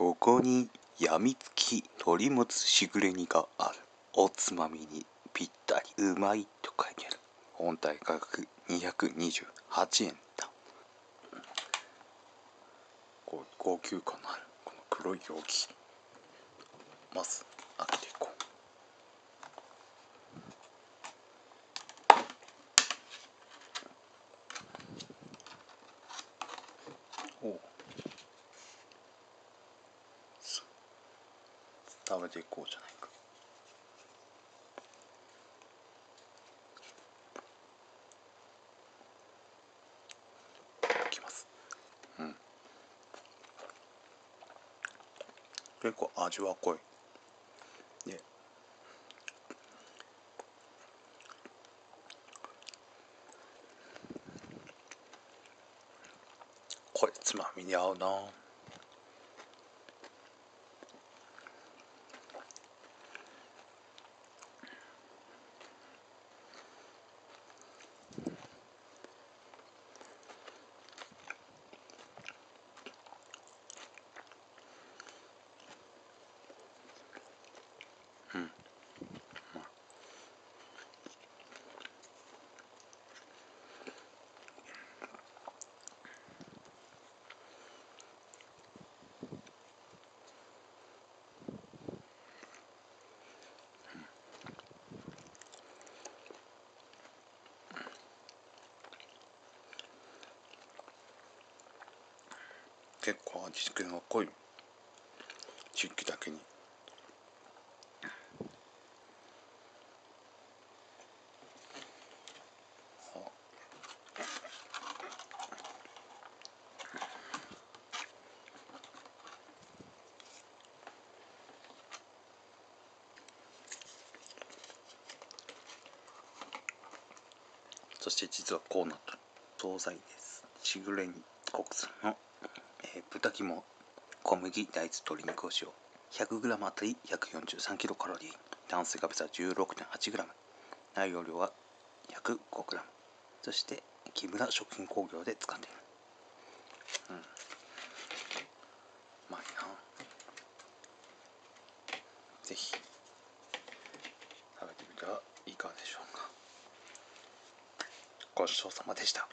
ここにやみつき鳥もつしぐれ煮がある。おつまみにぴったり、うまいと書いてある。本体価格228円だ。高級感のあるこの黒い容器、まず開けていこう。食べていこうじゃないか。いきます。うん。結構味は濃い。で、これつまみに合うな。結構味付けの濃いチッキだけに。そして実はこうなった惣菜です。しぐれ煮、国産の豚肝、小麦、大豆、鶏肉を使用。 100g あたり 143kcal、 炭水化物は 16.8g、 内容量は 105g。 そして木村食品工業で使っている。うまいな。ぜひ食べてみたらいかがでしょうか。ごちそうさまでした。